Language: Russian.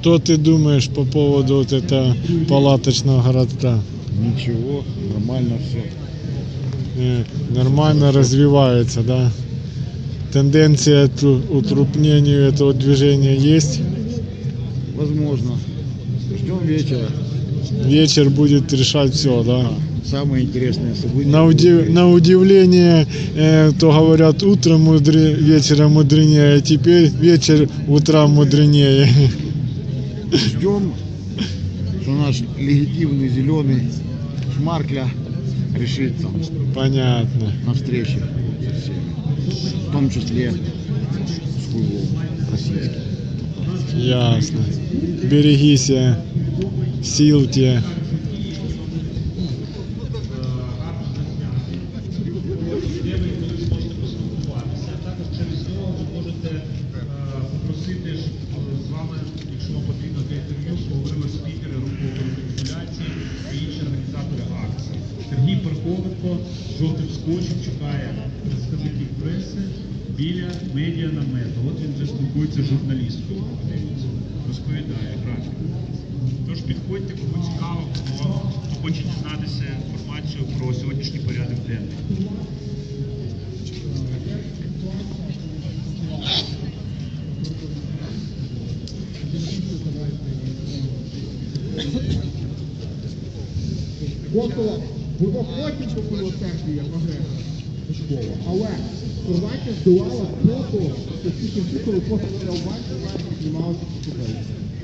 Что ты думаешь по поводу вот этого палаточного городка? Ничего, нормально все. Нормально развивается, да? Тенденция к утрупнению этого движения есть? Возможно. Ждем вечера. Вечер будет решать все, да? Самое интересное событие. На удивление, то говорят, утро мудрее, вечером мудренее, а теперь вечер утра мудренее. Ждем, что наш легитимный зеленый Шмаркля решится. Понятно. На встрече со всеми, в том числе с клубом российским. Ясно. Берегись, сил тебе. Жовтим скотчем чекає представників преси біля медіанамету. От він вже спілкується з журналісткою. Розповідає графік. Тож підходьте, кому цікаво, хто хоче дізнатися інформацію про сьогоднішній порядок денний. Було потім по пілотехнія Магрена школа, але Словакія здолала просто, оскільки всі, коли просто не обачили, знімалися по